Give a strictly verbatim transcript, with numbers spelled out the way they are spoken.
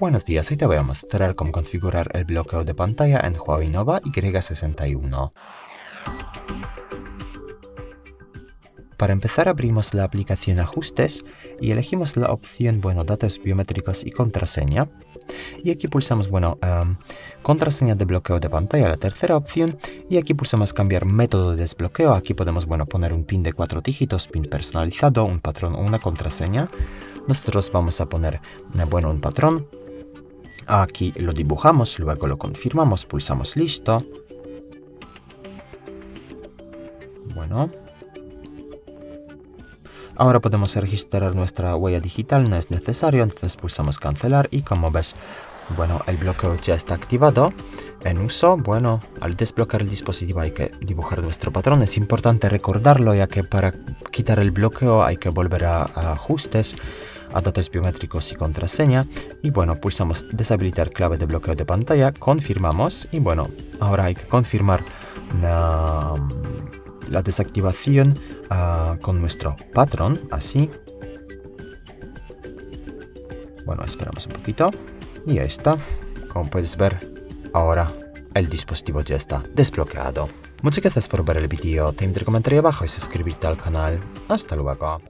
Buenos días, hoy te voy a mostrar cómo configurar el bloqueo de pantalla en Huawei Nova Y sesenta y uno. Para empezar abrimos la aplicación Ajustes y elegimos la opción bueno, Datos biométricos y contraseña. Y aquí pulsamos bueno, um, Contraseña de bloqueo de pantalla, la tercera opción. Y aquí pulsamos Cambiar método de desbloqueo. Aquí podemos bueno, poner un PIN de cuatro dígitos, PIN personalizado, un patrón o una contraseña. Nosotros vamos a poner bueno, un patrón. Aquí lo dibujamos, luego lo confirmamos, pulsamos listo. Bueno. Ahora podemos registrar nuestra huella digital, no es necesario, entonces pulsamos cancelar y como ves, bueno, el bloqueo ya está activado en uso. Bueno, al desbloquear el dispositivo hay que dibujar nuestro patrón. Es importante recordarlo, ya que para quitar el bloqueo hay que volver a, a ajustes, a datos biométricos y contraseña. Y bueno, pulsamos deshabilitar clave de bloqueo de pantalla, confirmamos y bueno, ahora hay que confirmar la, la desactivación uh, con nuestro patrón, así. Bueno, esperamos un poquito. Y ahí está, como puedes ver, ahora el dispositivo ya está desbloqueado. Muchas gracias por ver el vídeo, te invito a comentar abajo y suscribirte al canal. Hasta luego.